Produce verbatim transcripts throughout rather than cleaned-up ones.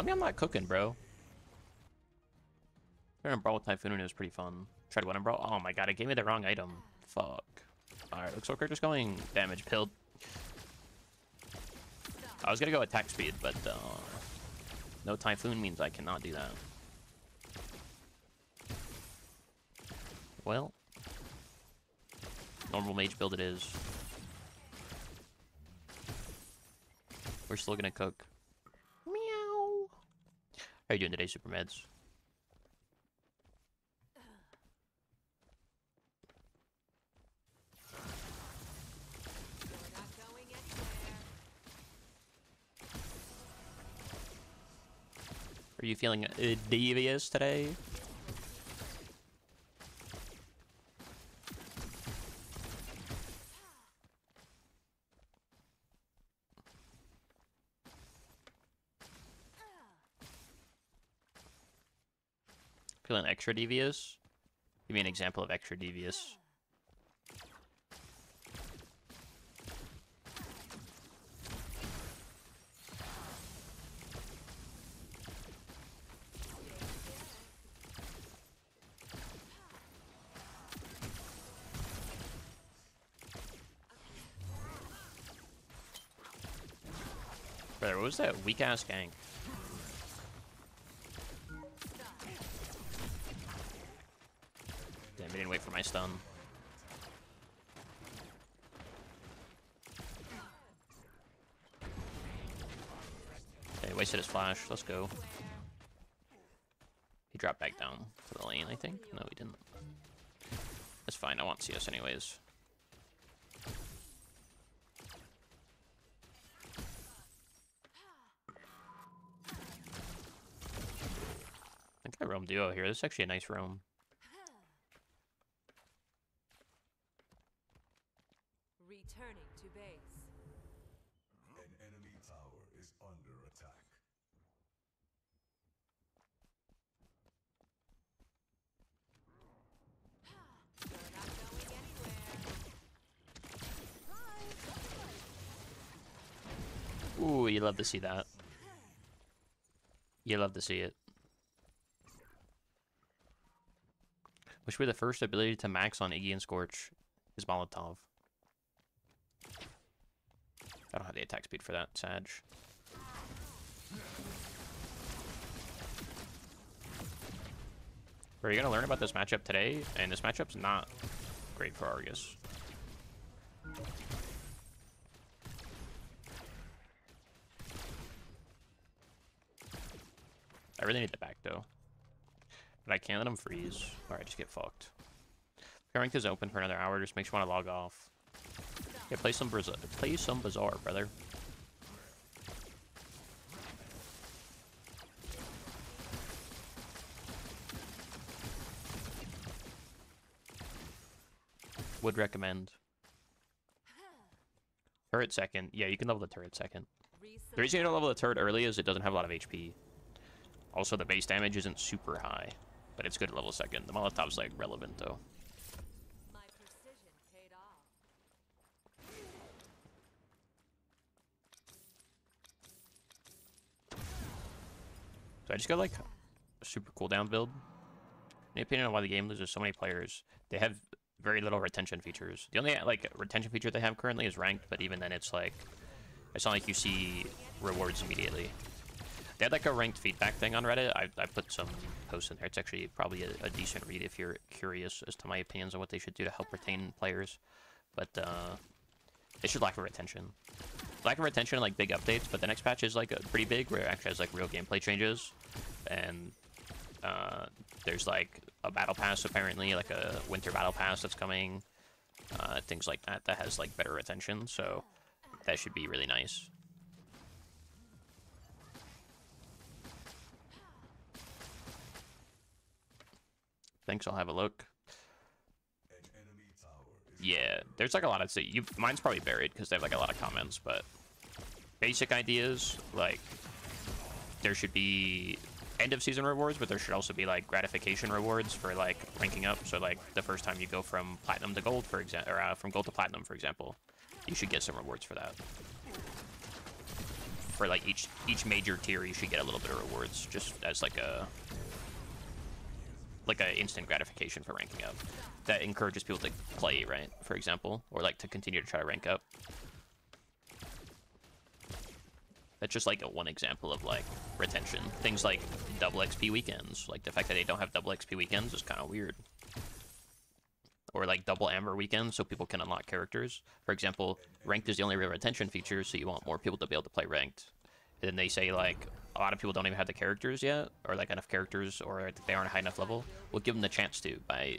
Tell me I'm not cooking, bro. Trying to brawl with Typhoon and it was pretty fun. Tried one and brawl. Oh my god, it gave me the wrong item. Fuck. Alright, looks like we're just going damage pilled. I was gonna go attack speed, but uh, no Typhoon means I cannot do that. Well, normal mage build it is. We're still gonna cook. Meow. How are you doing today, Super Meds? Are you feeling uh, devious today? Feeling extra devious? Give me an example of extra devious. What was that weak ass gank? Damn, I didn't wait for my stun. Okay, wasted his flash. Let's go. He dropped back down to the lane, I think. No, he didn't. That's fine. I want C S anyways. Roam duo here. This is actually a nice roam. Returning to base. An enemy tower is under attack. You're not going anywhere. Ooh, you love to see that. You love to see it. Which were the first ability to max on Iggy and Scorch is Molotov. I don't have the attack speed for that, Sag. We're gonna learn about this matchup today, and this matchup's not great for Argus. I really need the back though. But I can't let him freeze, or I just get fucked. Ranked is open for another hour, just makes you want to log off. Yeah, play some, play some Bazaar, brother. Would recommend. Turret second. Yeah, you can level the turret second. The reason you don't level the turret early is it doesn't have a lot of H P. Also, the base damage isn't super high. But it's good at level second. The Molotov's like relevant though. My precision paid off. So I just got like a super cooldown build. In my opinion on why the game loses so many players, they have very little retention features. The only like retention feature they have currently is ranked, but even then it's like it's not like you see rewards immediately. They had like a ranked feedback thing on Reddit. I, I put some posts in there. It's actually probably a, a decent read if you're curious as to my opinions on what they should do to help retain players. But uh, it should lack of retention. Lack of retention and like big updates, but the next patch is like a pretty big where it actually has like real gameplay changes. And uh, there's like a battle pass apparently, like a winter battle pass that's coming. Uh, things like that that has like better retention. So that should be really nice. Thanks, I'll have a look. Yeah, there's like a lot of see. You, mine's probably buried because they have like a lot of comments, but basic ideas like there should be end of season rewards, but there should also be like gratification rewards for like ranking up. So like the first time you go from platinum to gold, for example, or uh, from gold to platinum, for example, you should get some rewards for that. for like each each major tier, you should get a little bit of rewards, just as like a like a instant gratification for ranking up. That encourages people to play, right? For example, or like to continue to try to rank up. That's just like a one example of like retention. Things like double X P weekends. Like the fact that they don't have double X P weekends is kind of weird. Or like double Amber weekends so people can unlock characters. For example, ranked is the only real retention feature, so you want more people to be able to play ranked. And then they say like, a lot of people don't even have the characters yet, or like enough characters, or they aren't high enough level. We'll give them the chance to by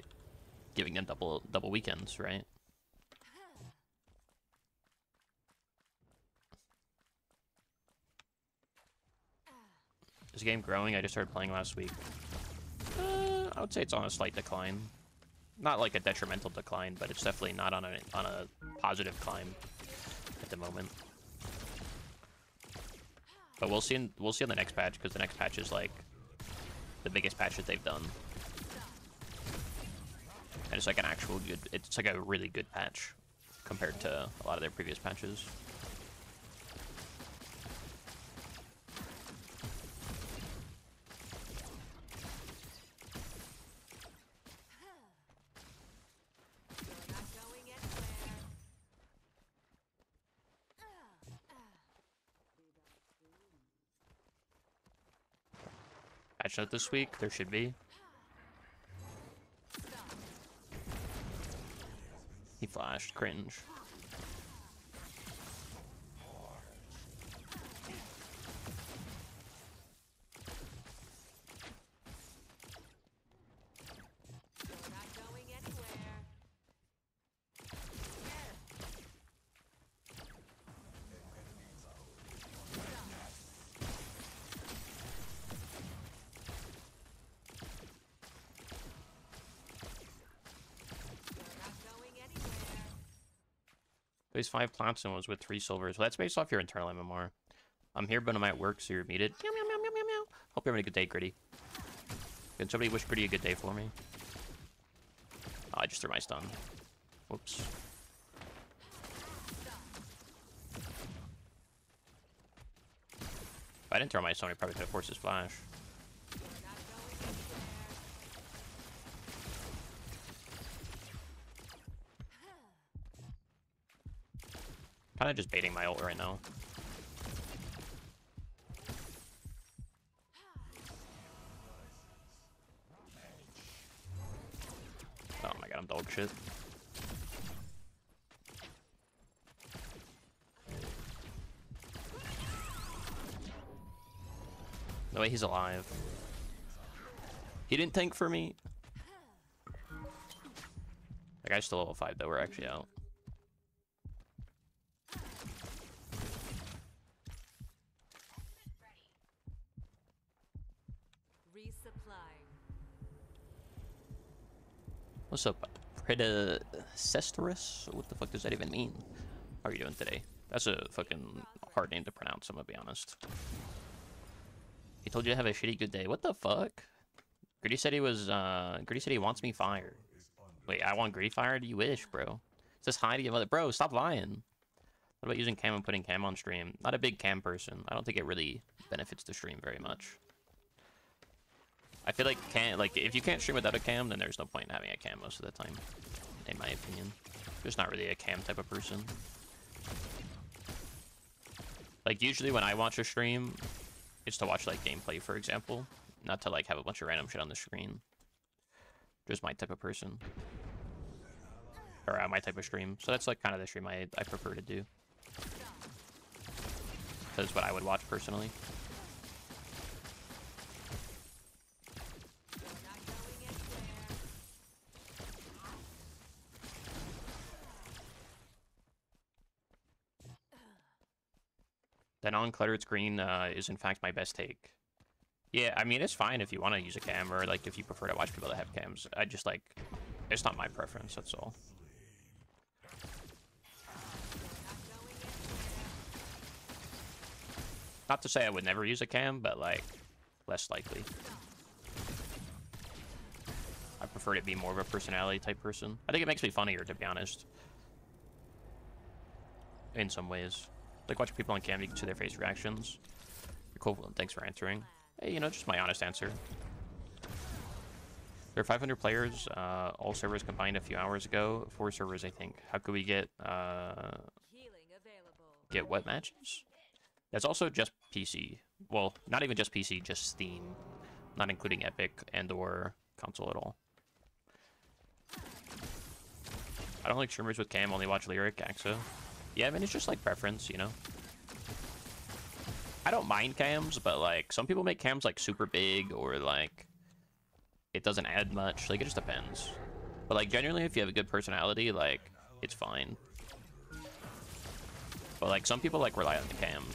giving them double double weekends, right? This game growing, I just started playing last week. Uh, I would say it's on a slight decline. Not like a detrimental decline, but it's definitely not on a, on a positive climb at the moment. But we'll see in, we'll see on the next patch, because the next patch is like the biggest patch that they've done. And it's like an actual good, it's like a really good patch compared to a lot of their previous patches. Note this week there should be. He flashed. Cringe. Five plants and was with three silvers. Well, that's based off your internal M M R. I'm here, but I'm at work, so you're muted. Meow, meow, meow, meow, meow, meow. Hope you're having a good day, Gritty. Can somebody wish Gritty a good day for me? Oh, I just threw my stun. Whoops. If I didn't throw my stun, I probably could have forced his flash. I'm kind of just baiting my ult right now. Oh my god, I'm dog shit. No way, he's alive. He didn't tank for me. The guy's still level five though, we're actually out. What's up, predecessorus? What the fuck does that even mean? How are you doing today? That's a fucking hard name to pronounce, I'm gonna be honest. He told you to have a shitty good day. What the fuck? Gritty said he was, uh, Gritty said he wants me fired. Wait, I want Gritty fired? You wish, bro. It says hi to your mother. Bro, stop lying. What about using cam and putting cam on stream? Not a big cam person. I don't think it really benefits the stream very much. I feel like can't like if you can't stream without a cam, then there's no point in having a cam most of the time, in my opinion. Just not really a cam type of person. Like usually when I watch a stream, it's to watch like gameplay, for example, not to like have a bunch of random shit on the screen. Just my type of person, or uh, my type of stream. So that's like kind of the stream I I prefer to do. That's what I would watch personally. That non-cluttered screen uh, is in fact my best take. Yeah, I mean, it's fine if you want to use a cam, or like if you prefer to watch people that have cams. I just like, it's not my preference, that's all. Not to say I would never use a cam, but like, less likely. I prefer to be more of a personality type person. I think it makes me funnier, to be honest. In some ways. like watching people on cam, you can see their face reactions. You're cool, thanks for answering. Hey, you know, just my honest answer. There are five hundred players, uh, all servers combined a few hours ago. Four servers, I think. How could we get, uh, get what matches? That's also just P C. Well, not even just P C, just Steam. Not including Epic and or console at all. I don't like streamers with cam, only watch Lyric, A X O. Yeah, I mean, it's just like preference, you know? I don't mind cams, but like, some people make cams like super big or like, it doesn't add much. Like, it just depends. But like, generally, if you have a good personality, like, it's fine. But like, some people like rely on the cam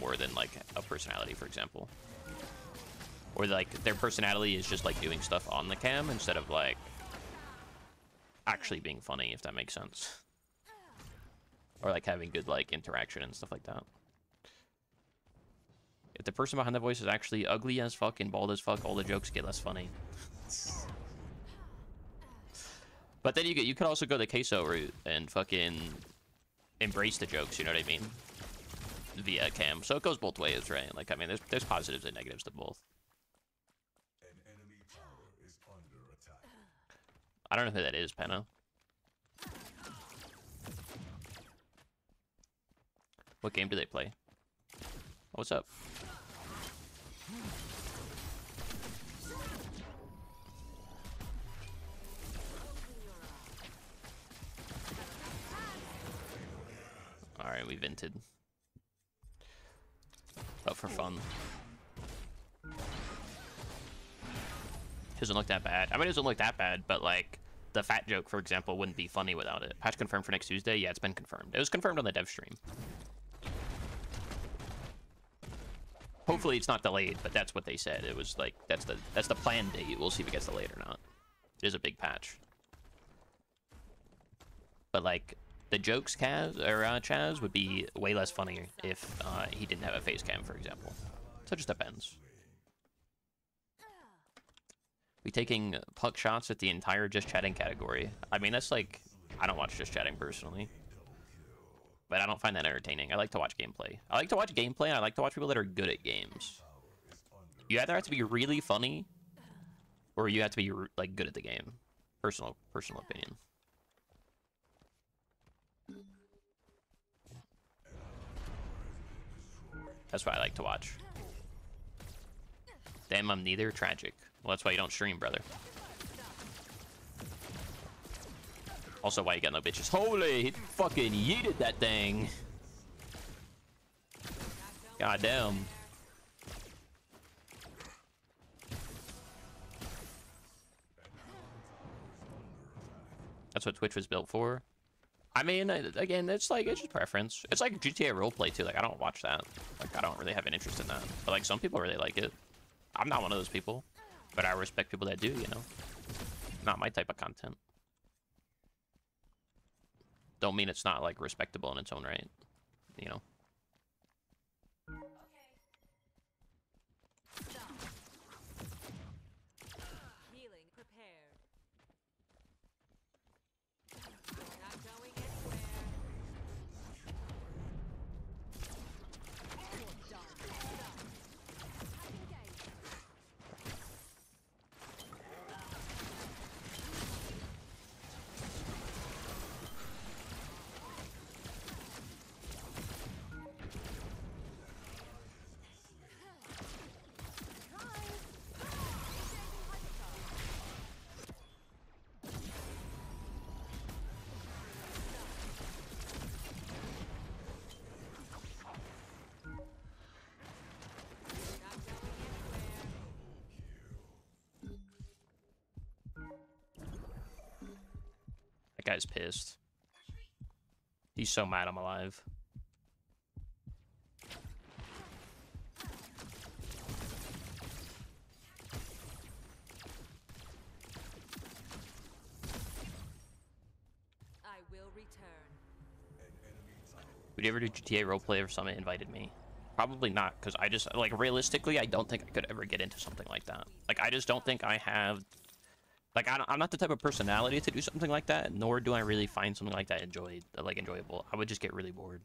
more than like a personality, for example. Or like, their personality is just like doing stuff on the cam instead of like, actually being funny, if that makes sense. Or like having good like interaction and stuff like that. If the person behind the voice is actually ugly as fuck and bald as fuck, all the jokes get less funny. But then you get, you could also go the queso route and fucking embrace the jokes, you know what I mean? Via cam. So it goes both ways, right? Like, I mean, there's, there's positives and negatives to both. An enemy tower is under attack. I don't know who that is, Penna. What game do they play? Oh, what's up? Alright, we vented. But for fun. Doesn't look that bad. I mean, it doesn't look that bad, but like, the fat joke, for example, wouldn't be funny without it. Patch confirmed for next Tuesday? Yeah, it's been confirmed. It was confirmed on the dev stream. Hopefully it's not delayed, but that's what they said. It was like, that's the that's the planned date. We'll see if it gets delayed or not. It is a big patch. But like, the jokes, Kaz, or uh, Chaz, would be way less funny if uh, he didn't have a face cam, for example. So it just depends. We taking puck shots at the entire just chatting category. I mean, that's like, I don't watch just chatting personally. But I don't find that entertaining. I like to watch gameplay. I like to watch gameplay, and I like to watch people that are good at games. You either have to be really funny, or you have to be like good at the game. Personal, personal opinion. That's what I like to watch. Damn, I'm neither. Tragic. Well, that's why you don't stream, brother. Also, why you got no bitches? Holy, he fucking yeeted that thing. Goddamn. That's what Twitch was built for. I mean, again, it's like, it's just preference. It's like G T A roleplay, too. Like, I don't watch that. Like, I don't really have an interest in that. But, like, some people really like it. I'm not one of those people. But I respect people that do, you know? Not my type of content. Don't mean it's not, like, respectable in its own right, you know? Okay. Healing prepared. Not going guy's pissed. He's so mad I'm alive. I will return. Would you ever do G T A roleplay if someone invited me? Probably not, because I just, like, realistically, I don't think I could ever get into something like that. Like, I just don't think I have... Like, I don't, I'm not the type of personality to do something like that, nor do I really find something like that enjoy, like enjoyable. I would just get really bored.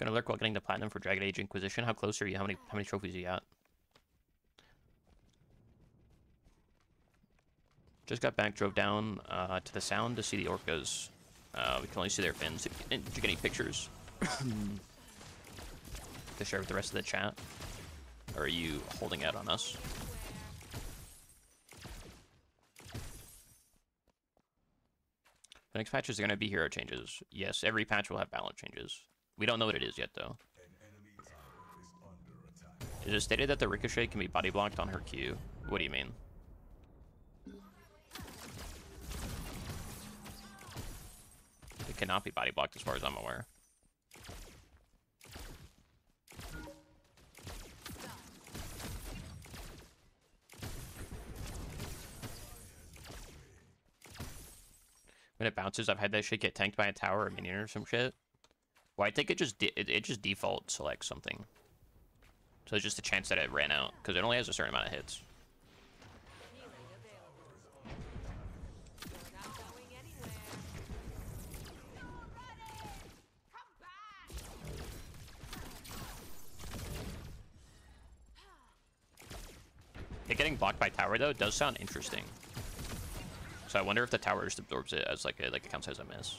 Gonna lurk while getting the platinum for Dragon Age Inquisition. How close are you? How many how many trophies are you at? Just got back, drove down uh, to the Sound to see the orcas. Uh, we can only see their fins. Did you get any pictures to share with the rest of the chat? Or are you holding out on us? The next patch is going to be hero changes. Yes, every patch will have balance changes. We don't know what it is yet, though. It is stated that the Ricochet can be body blocked on her Q. What do you mean? It cannot be body blocked as far as I'm aware. When it bounces, I've had that shit get tanked by a tower or minion or some shit. Well, I think it just de it, it just default selects something. So it's just a chance that it ran out because it only has a certain amount of hits. It getting blocked by tower though does sound interesting. So I wonder if the tower just absorbs it as like a, like it counts as a miss.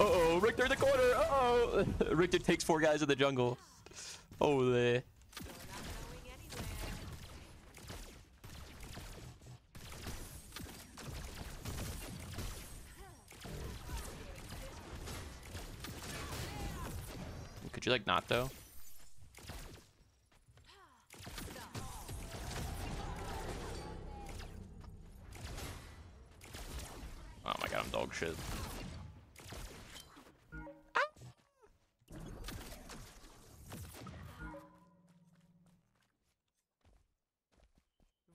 Uh oh, Richter in the corner. Uh oh, Richter takes four guys in the jungle. Oh, there. Could you like not though? Oh my god, I'm dog shit. Ah.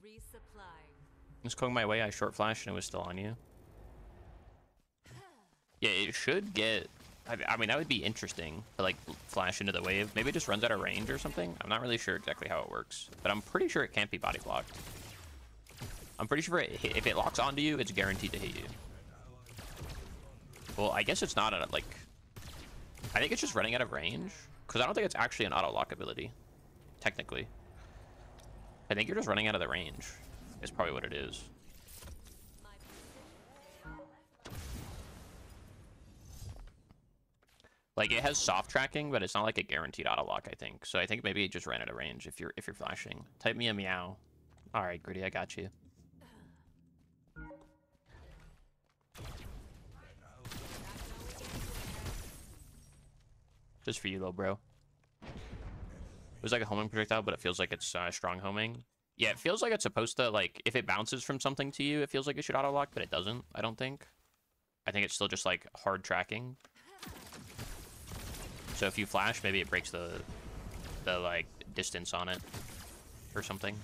Resupply. It was going my way, I short flashed and it was still on you. Yeah, it should get... I, I mean, that would be interesting to like flash into the wave. Maybe it just runs out of range or something. I'm not really sure exactly how it works, but I'm pretty sure it can't be body blocked. I'm pretty sure it, if it locks onto you, it's guaranteed to hit you. Well, I guess it's not a, like... I think it's just running out of range. Because I don't think it's actually an auto-lock ability. Technically. I think you're just running out of the range. Is probably what it is. Like, it has soft tracking, but it's not like a guaranteed auto-lock, I think. So I think maybe it just ran out of range if you're, if you're flashing. Type me a meow. Alright, Gritty, I got you. Just for you, little bro. It was like a homing projectile, but it feels like it's uh, strong homing. Yeah, it feels like it's supposed to, like, if it bounces from something to you, it feels like it should auto-lock, but it doesn't, I don't think. I think it's still just, like, hard tracking. So if you flash, maybe it breaks the, the like, distance on it or something.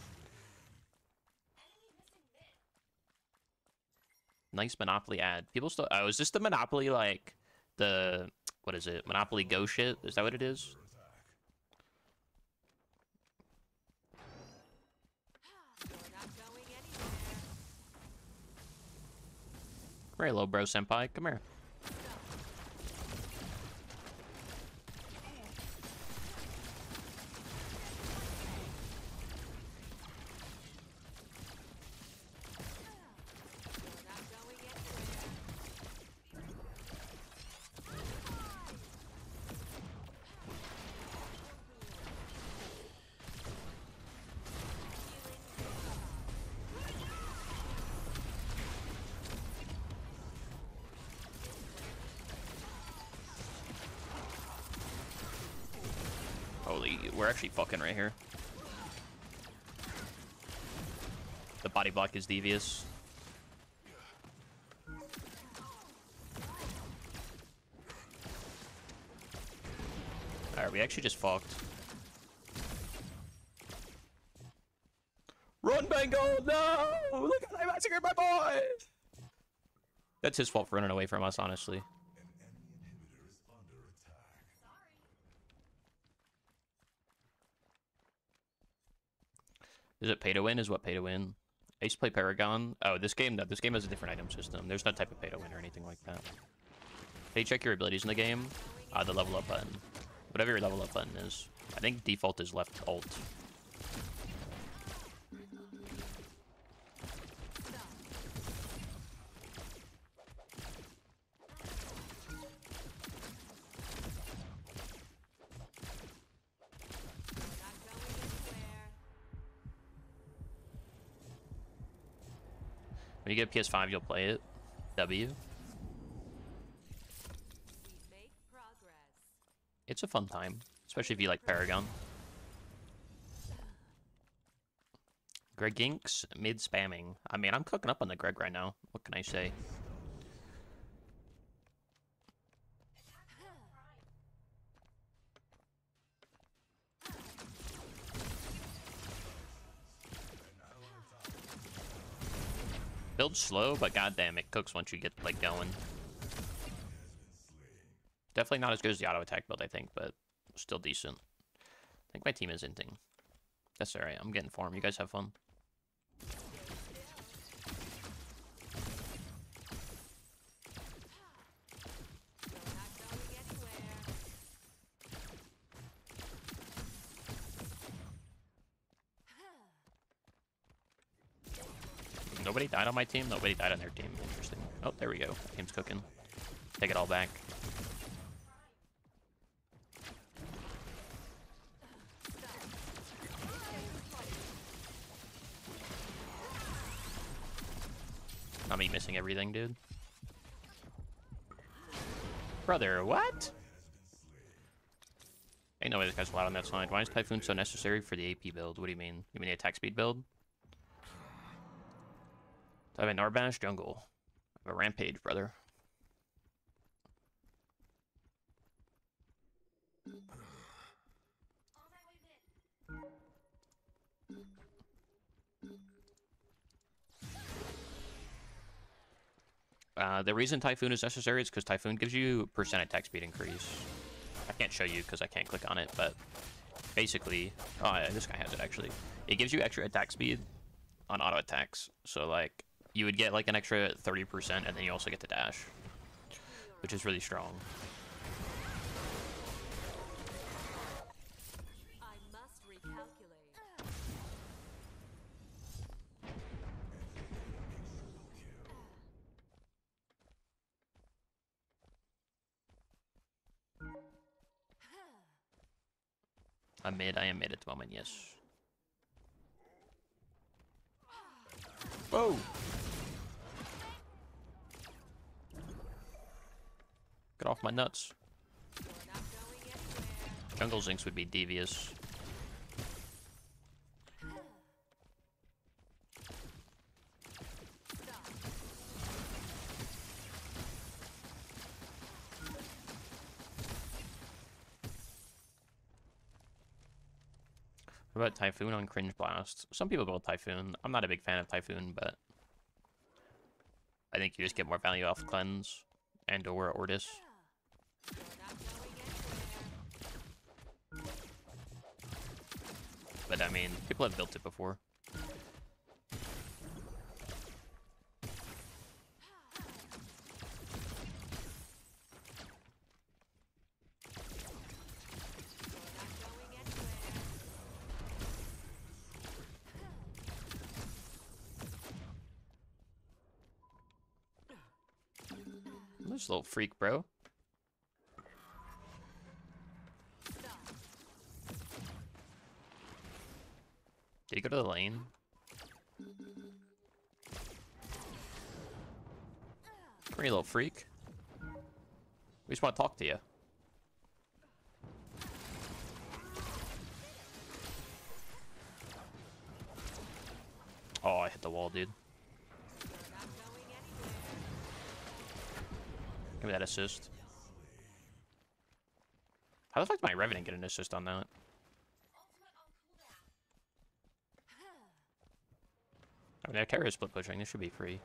Nice Monopoly ad. People still... Oh, is this the Monopoly, like, the... What is it? Monopoly Go shit? Is that what it is? Come here, little bro senpai. Come here. We're actually fucking right here. The body block is devious. Alright, we actually just fucked. Run, Bango! No! Look at that, I massacred my boy! That's his fault for running away from us, honestly. Is it pay to win? Is what pay to win? I used to play Paragon. Oh, this game, no, this game has a different item system. There's no type of pay to win or anything like that. If you check your abilities in the game, uh, the level up button, whatever your level up button is, I think default is left alt. When you get a P S five, you'll play it. W. It's a fun time, especially if you like Paragon. Greg Inks mid spamming. I mean, I'm cooking up on the Greg right now. What can I say? Build slow, but goddamn, it cooks once you get like going. Definitely not as good as the auto attack build, I think, but still decent. I think my team is inting. That's alright. I'm getting farm. You guys have fun. Nobody died on my team. Nobody died on their team. Interesting. Oh, there we go. Team's cooking. Take it all back. Not me missing everything, dude. Brother, what? Ain't no way this guy's allowed on that side. Why is Typhoon so necessary for the A P build? What do you mean? You mean the attack speed build? I have a Narbanish jungle. I have a rampage, brother. Uh, the reason Typhoon is necessary is because Typhoon gives you percent attack speed increase. I can't show you because I can't click on it, but basically, oh, yeah, this guy has it actually. It gives you extra attack speed on auto attacks. So like, you would get like an extra thirty percent, and then you also get the dash, which is really strong. I must recalculate. I'm mid. I am mid at the moment. Yes. Whoa. Get off my nuts. Jungle Zinx would be devious. What about Typhoon on Cringe Blast? Some people go with Typhoon. I'm not a big fan of Typhoon, but I think you just get more value off Cleanse and or Ordis. But I mean, people have built it before. This little freak, bro. Did he go to the lane? Come here, little freak. We just want to talk to you. Oh, I hit the wall, dude. Give me that assist. How the fuck did my Revenant get an assist on that? I mean, our carrier is split pushing. This should be free.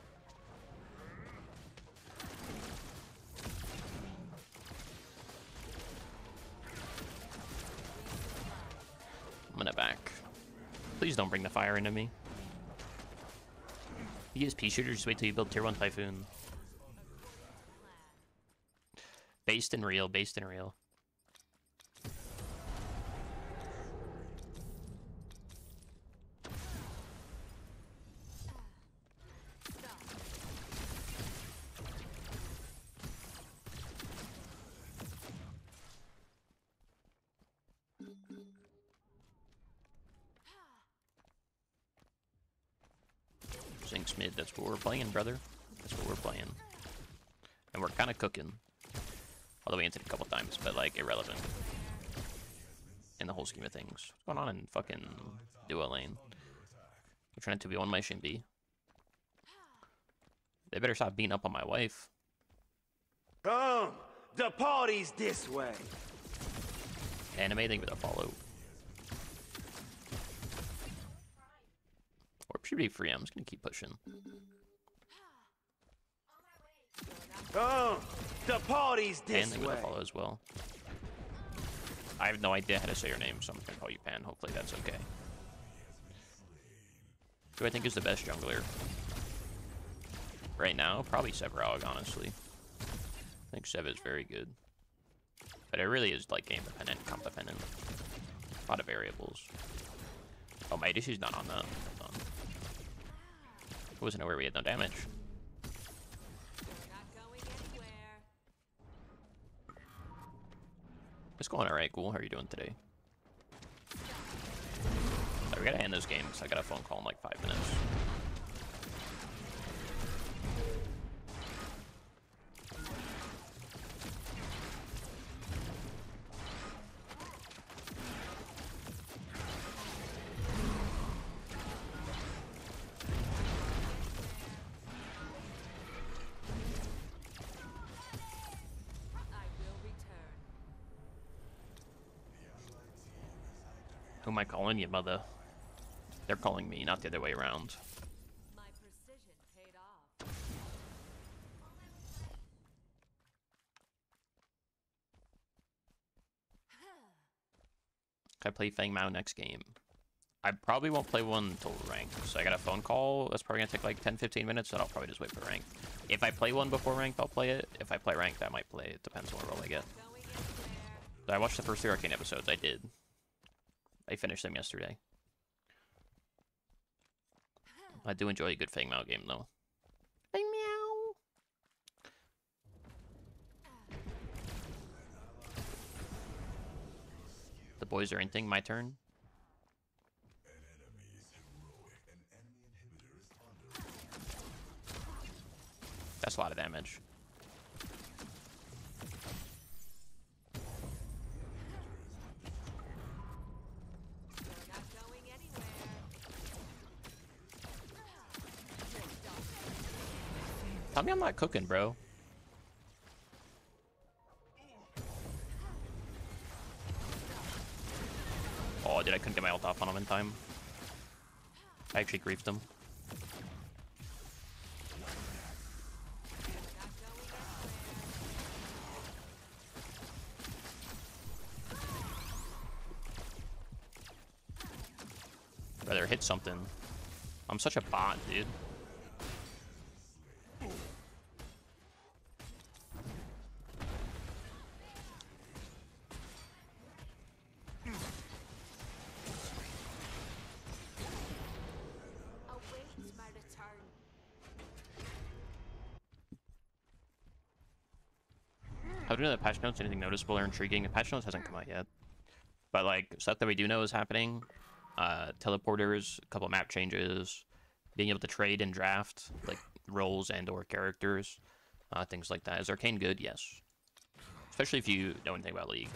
I'm gonna back. Please don't bring the fire into me. You use pea shooters, just wait till you build tier one Typhoon. Based and real, based and real. Zinx mid, that's what we're playing, brother. That's what we're playing. And we're kind of cooking. Although we entered a couple times, but like irrelevant in the whole scheme of things. What's going on in fucking duo lane? We're trying to be on my shinbi. They better stop beating up on my wife. Boom! The party's this way. Anime thing with a follow. Should be free. I'm just gonna keep pushing. Oh, the party's this way. Pan with a follow as well. I have no idea how to say your name, so I'm gonna call you Pan. Hopefully that's okay. Who I think is the best jungler right now? Probably Sevrog, honestly. I think Sev is very good, but it really is like game dependent, comp dependent, a lot of variables. Oh, my dishes not on that. It wasn't aware we had no damage. We're not going anywhere. It's going alright, cool. How are you doing today? Right, we gotta end this game because I got a phone call in like five minutes. Who am I calling you, mother? They're calling me, not the other way around. My precision paid off. Can I play Fang Mao next game? I probably won't play one until ranked. So I got a phone call. That's probably gonna take like ten fifteen minutes, so I'll probably just wait for ranked. If I play one before ranked, I'll play it. If I play ranked, I might play it. Depends on what role I get. So I watched the first three Arcane episodes. I did. I finished them yesterday. I do enjoy a good Fang Mao game, though. Fang Mao! The boys are anything, my turn. That's a lot of damage. Tell me I'm not cooking, bro. Oh, dude, I couldn't get my ult off on him in time. I actually griefed him. Rather hit something. I'm such a bot, dude. How do you know the patch notes? Anything noticeable or intriguing? The patch notes hasn't come out yet. But like, stuff that we do know is happening. Uh, teleporters, a couple of map changes, being able to trade and draft, like, roles and or characters, uh, things like that. Is Arcane good? Yes. Especially if you know anything about League.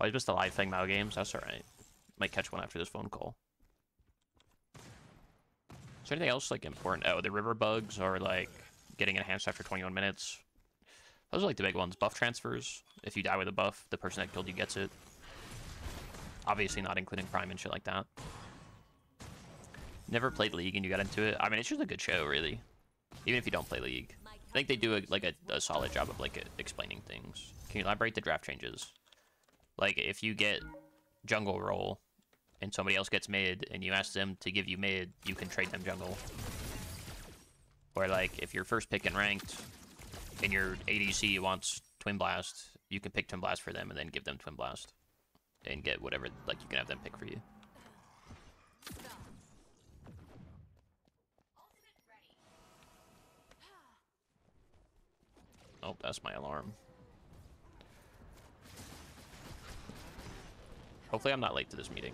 Oh, it's just the live Fang Mao games? That's alright. Might catch one after this phone call. Is there anything else, like, important? Oh, the river bugs are, like, getting enhanced after twenty-one minutes. Those are like the big ones. Buff transfers. If you die with a buff, the person that killed you gets it. Obviously not including Prime and shit like that. Never played League and you got into it. I mean, it's just a good show, really. Even if you don't play League. I think they do a, like a, a solid job of like explaining things. Can you elaborate the draft changes? Like if you get jungle role and somebody else gets mid and you ask them to give you mid, you can trade them jungle. Or like if you're first pick in ranked, and your A D C wants Twin Blast. You can pick Twin Blast for them and then give them Twin Blast. And get whatever, like, you can have them pick for you. Oh, that's my alarm. Hopefully I'm not late to this meeting.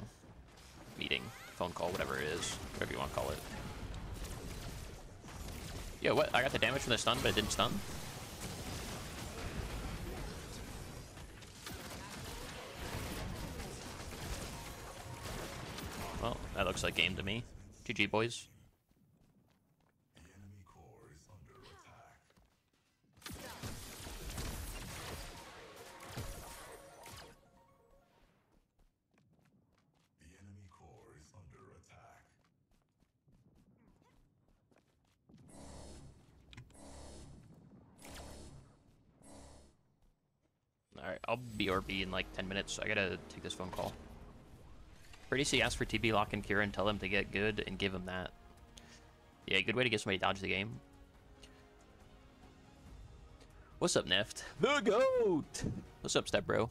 Meeting, phone call, whatever it is. Whatever you want to call it. Yo, what? I got the damage from the stun, but it didn't stun? Well, that looks like game to me. G G, boys. I'll be B R B in like ten minutes. I gotta take this phone call. Pretty C asked for T B Lock and Cure and tell him to get good and give him that. Yeah, good way to get somebody to dodge the game. What's up, Neft? The GOAT! What's up, Step Bro?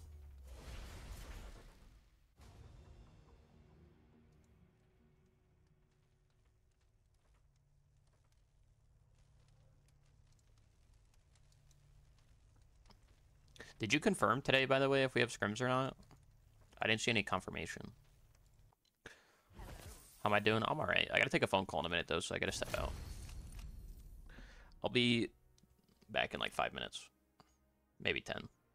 Did you confirm today, by the way, if we have scrims or not? I didn't see any confirmation. Hello. How am I doing? I'm alright. I gotta take a phone call in a minute, though, so I gotta step out. I'll be back in like five minutes. Maybe ten.